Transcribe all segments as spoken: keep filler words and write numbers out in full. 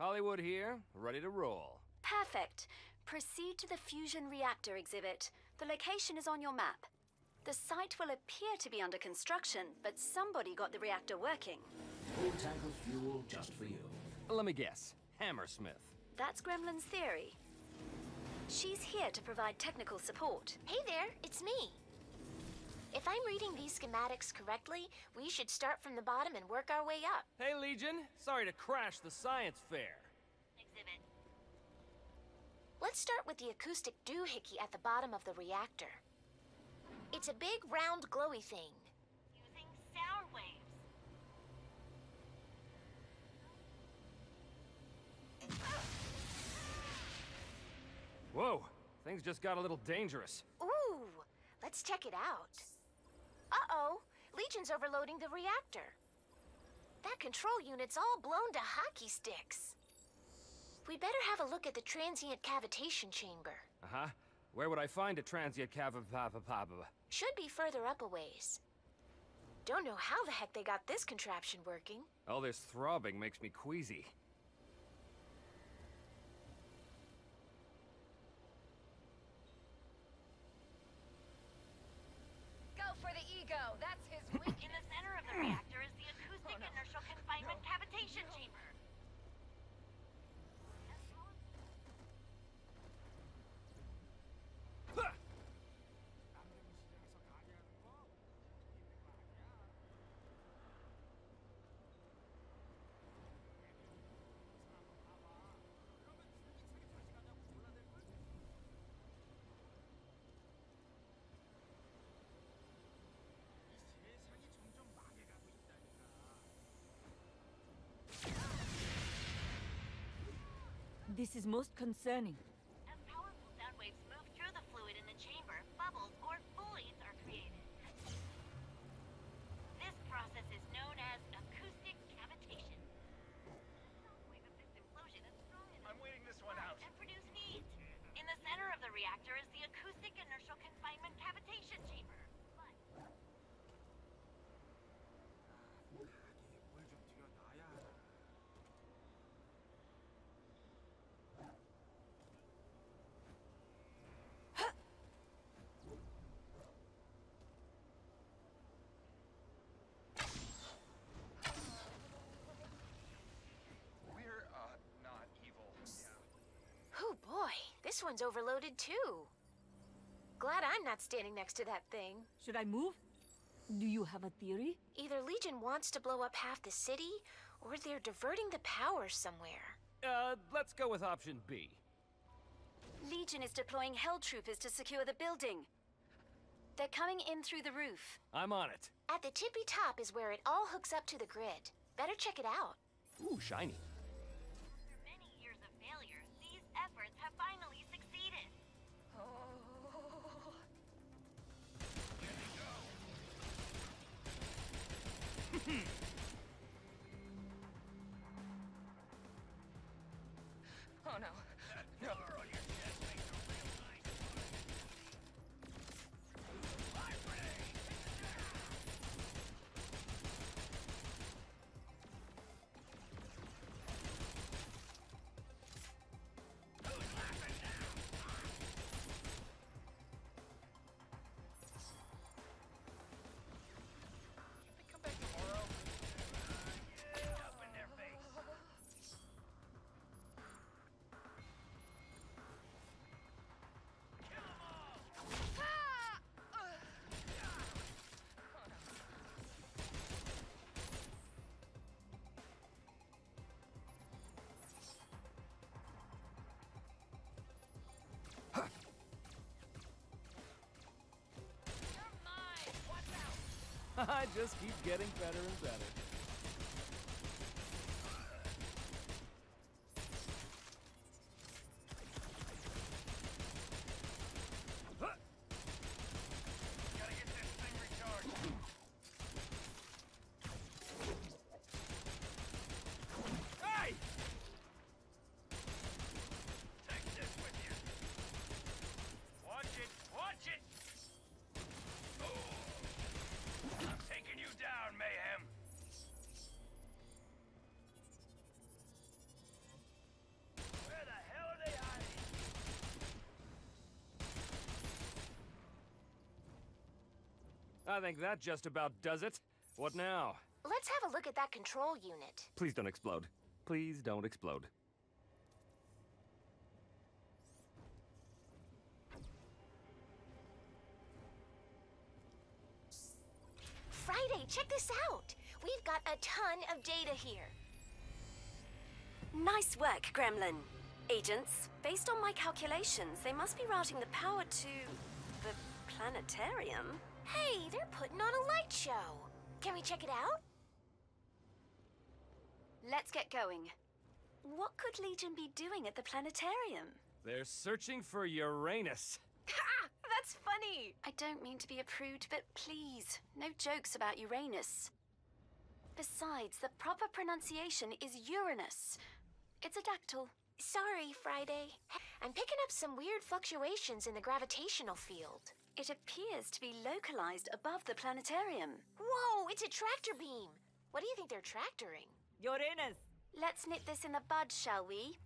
Hollywood here, ready to roll. Perfect. Proceed to the fusion reactor exhibit. The location is on your map. The site will appear to be under construction, but somebody got the reactor working. Full tank of fuel just for you. Let me guess. Hammersmith. That's Gremlin's theory. She's here to provide technical support. Hey there, it's me. If I'm reading these schematics correctly, we should start from the bottom and work our way up. Hey, Legion. Sorry to crash the science fair. Exhibit. Let's start with the acoustic doohickey at the bottom of the reactor. It's a big, round, glowy thing. Using sound waves. Whoa, things just got a little dangerous. Ooh, let's check it out. Uh-oh, Legion's overloading the reactor. That control unit's all blown to hockey sticks. We better have a look at the transient cavitation chamber. Uh-huh. Where would I find a transient cav... Should be further up a ways. Don't know how the heck they got this contraption working. All this throbbing makes me queasy. Go for the ego. That's his weak. In the center of the reactor is the acoustic oh, no. inertial confinement no. cavitation no. chamber. This is most concerning. As powerful sound waves move through the fluid in the chamber, bubbles or buoys are created. This process is known as acoustic cavitation. I'm waiting this one out. And produce heat. In the center of the reactor is the acoustic inertial confinement cavitation chamber. This one's overloaded too. Glad I'm not standing next to that thing. Should I move? Do you have a theory? Either Legion wants to blow up half the city, or they're diverting the power somewhere. Uh, let's go with option B. Legion is deploying Hell Troopers to secure the building. They're coming in through the roof. I'm on it. At the tippy top is where it all hooks up to the grid. Better check it out. Ooh, shiny. After many years of failures, these efforts have finally succeeded. Oh. Here they go. Oh no. That number on your chest makes a real nice noise. My I just keep getting better and better. Down, Mayhem! I think that just about does it. What now? Let's have a look at that control unit. Please don't explode. Please don't explode. Friday, check this out. We've got a ton of data here. Nice work, Gremlin. Agents, based on my calculations, they must be routing the power to the planetarium. Hey, they're putting on a light show. Can we check it out? Let's get going. What could Legion be doing at the planetarium? They're searching for Uranus. Ha! That's funny! I don't mean to be a prude, but please, no jokes about Uranus. Besides, the proper pronunciation is Uranus. It's a dactyl. Sorry, Friday. I'm picking up some weird fluctuations in the gravitational field. It appears to be localized above the planetarium. Whoa, it's a tractor beam. What do you think they're tractoring? Uranus. Let's nip this in the bud, shall we?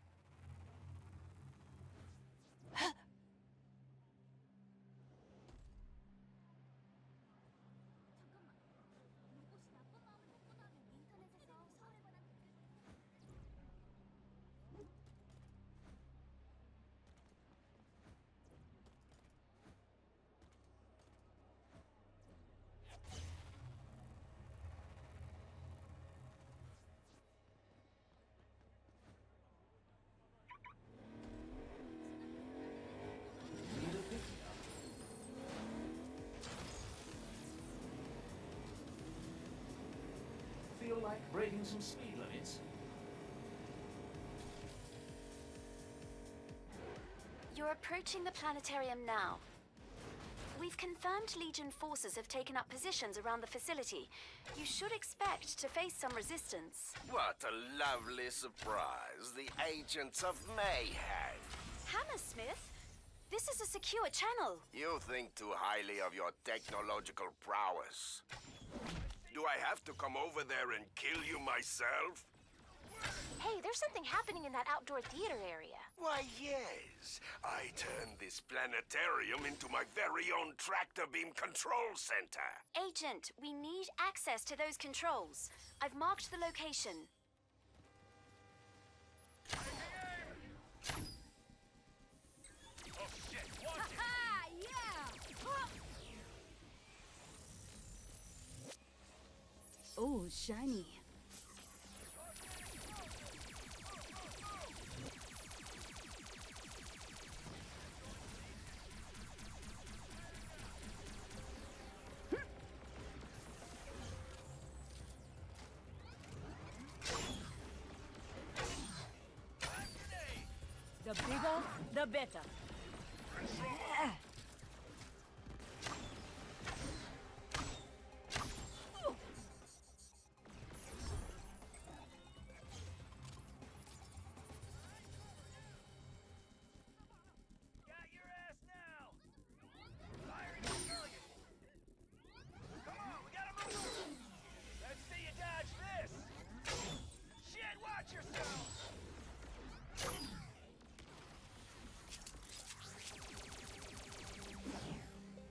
Feel like breaking some speed limits? You're approaching the planetarium now. We've confirmed Legion forces have taken up positions around the facility. You should expect to face some resistance. What a lovely surprise! The Agents of Mayhem! Hammersmith? This is a secure channel. You think too highly of your technological prowess. Do I have to come over there and kill you myself? Hey, there's something happening in that outdoor theater area. Why, yes. I turned this planetarium into my very own tractor beam control center. Agent, we need access to those controls. I've marked the location. Oh, shit. Watch it. Ha-ha! Yeah! Huh. Oh, shiny. The bigger, the better. Yeah.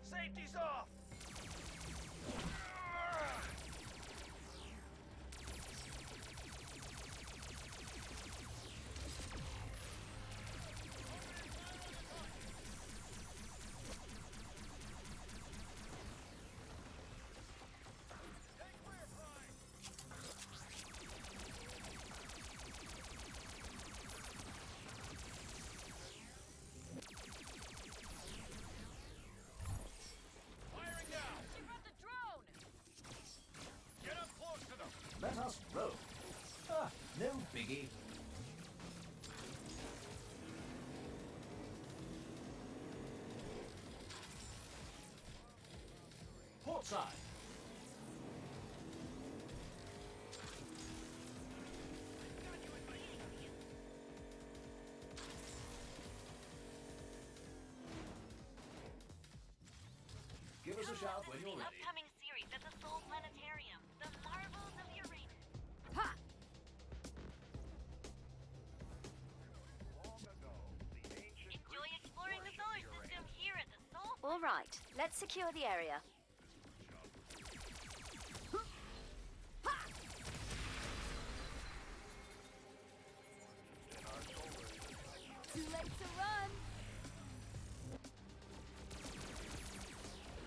Safety's off! Let us roll. Ah, no biggie. Port side. Give us a shout when you're ready. Upcoming series at the Sol Planetarium. The Marvels of Uranus. Ha! Enjoy exploring the solar system here at the Sol. All right, let's secure the area. like to run.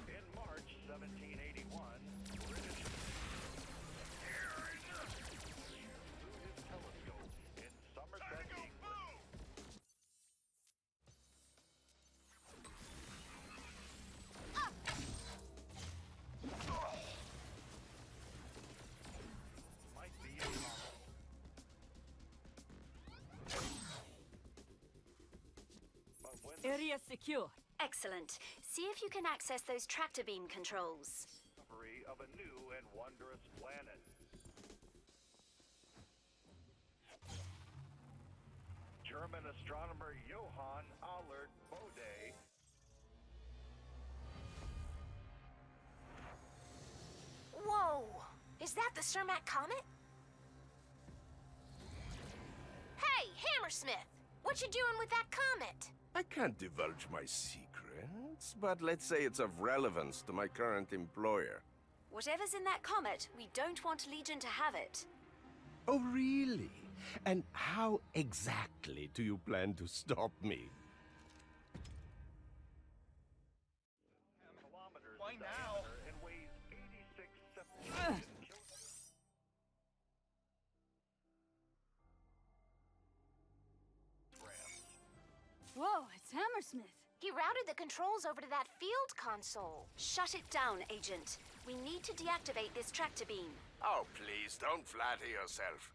In March seventeen eighty-one, British Air through his telescope in Somerset, England. Might be a problem. Area secure. Excellent. See if you can access those tractor beam controls. Discovery of a new and wondrous planet. German astronomer Johann Allard Bode Whoa! Is that the Cermak Comet? Hey, Hammersmith! What you doing with that comet? I can't divulge my secrets, but let's say it's of relevance to my current employer. Whatever's in that comet, we don't want Legion to have it. Oh, really? And how exactly do you plan to stop me? Why now? And weighs eighty-six. Whoa, it's Hammersmith. He routed the controls over to that field console. Shut it down, Agent. We need to deactivate this tractor beam. Oh, please, don't flatter yourself.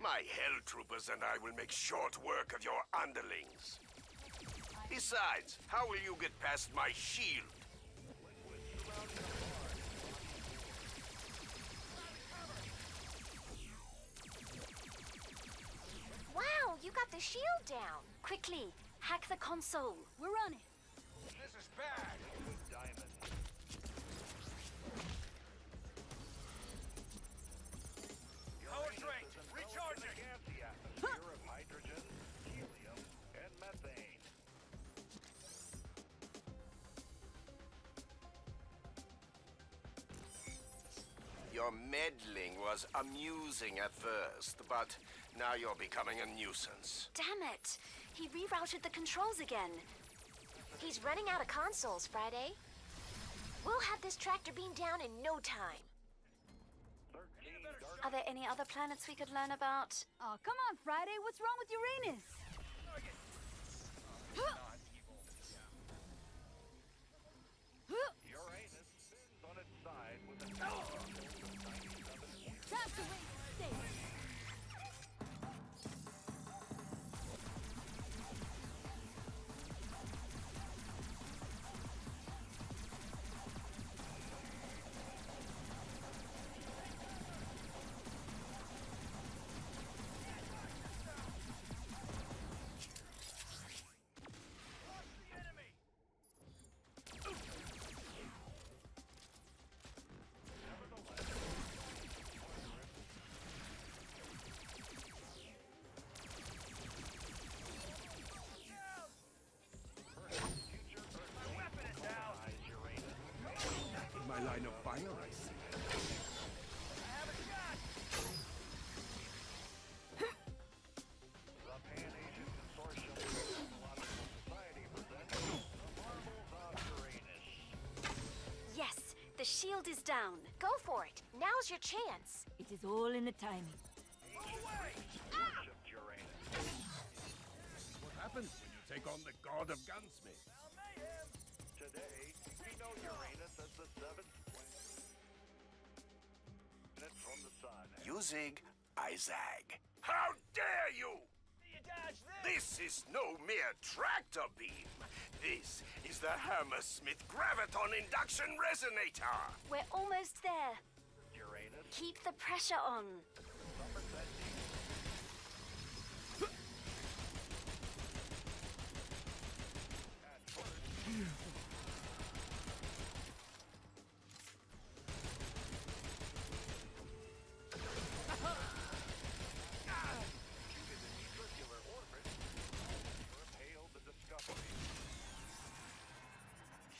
My Hell Troopers and I will make short work of your underlings. Besides, how will you get past my shield? Wow, you got the shield down. Quickly, hack the console. We're on it. This is bad. Diamond. Power train, recharging. The atmosphere of hydrogen, helium, and methane. Your meddling was amusing at first, but now you're becoming a nuisance. Damn it! He rerouted the controls again. He's running out of consoles, Friday. We'll have this tractor beam down in no time. Are there any other planets we could learn about? Oh, come on, Friday. What's wrong with Uranus? Uranus spins on its side with a time to wait for my line of fire, I see. I have a shot! The Pan-Asian Consortium of Ecological Society presents the Marvels of Uranus. Yes, the shield is down. Go for it. Now's your chance. It is all in the timing. Away! Ah! What happens when you take on the god of gunsmith? Today, we know Uranus as the seventh planet from the sun. You zig, I zag. How dare you! You dodge this. This is no mere tractor beam. This is the Hammersmith Graviton Induction Resonator. We're almost there. Uranus. Keep the pressure on.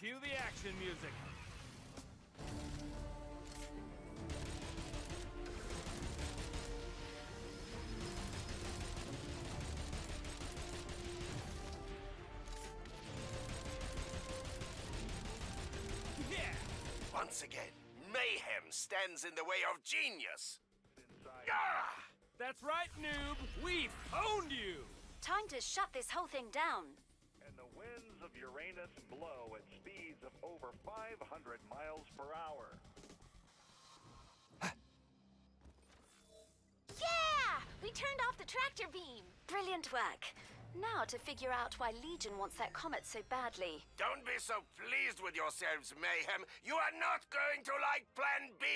Cue the action music. once again, mayhem stands in the way of genius. Ah! That's right, noob. We've owned you. Time to shut this whole thing down. And the winds of Uranus blow at speeds of over five hundred miles per hour. Yeah! We turned off the tractor beam. Brilliant work. Now to figure out why Legion wants that comet so badly. Don't be so pleased with yourselves, Mayhem. You are not going to like Plan B!